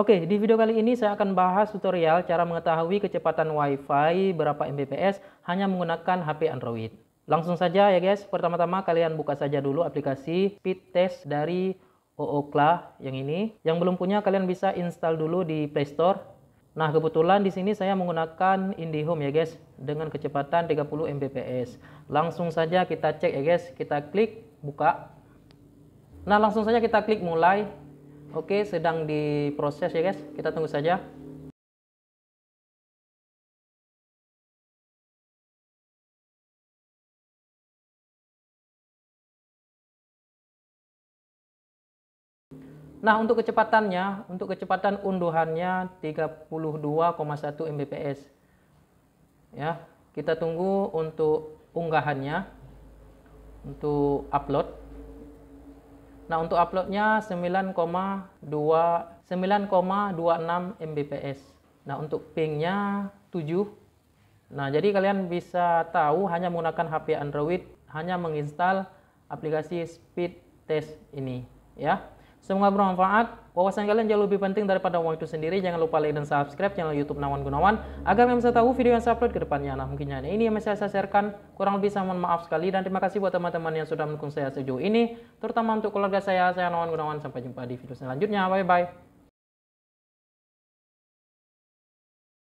Oke, di video kali ini saya akan bahas tutorial cara mengetahui kecepatan WiFi berapa Mbps hanya menggunakan HP Android. Langsung saja ya guys, pertama-tama kalian buka saja dulu aplikasi Speed Test dari OOKLA yang ini. Yang belum punya kalian bisa install dulu di Playstore. Nah, kebetulan di sini saya menggunakan Indihome ya guys dengan kecepatan 30 Mbps. Langsung saja kita cek ya guys, kita klik buka. Nah, langsung saja kita klik mulai. Oke, sedang diproses ya guys. Kita tunggu saja. Nah, untuk kecepatannya, untuk kecepatan unduhannya 32,1 Mbps. Ya, kita tunggu untuk unggahannya, untuk upload. Nah, untuk uploadnya 9,26 Mbps. Nah, untuk pingnya 7. Nah, jadi kalian bisa tahu hanya menggunakan HP Android, hanya menginstal aplikasi Speed Test ini, ya. Semoga bermanfaat. Wawasan kalian jauh lebih penting daripada uang itu sendiri. Jangan lupa like dan subscribe channel YouTube Nawan Gunawan agar kalian bisa tahu video yang saya upload ke depannya. Nah, mungkin hanya ini yang saya sharekan. Kurang lebih saya mohon maaf sekali dan terima kasih buat teman-teman yang sudah mendukung saya sejauh ini, terutama untuk keluarga saya Nawan Gunawan. Sampai jumpa di video selanjutnya. Bye bye.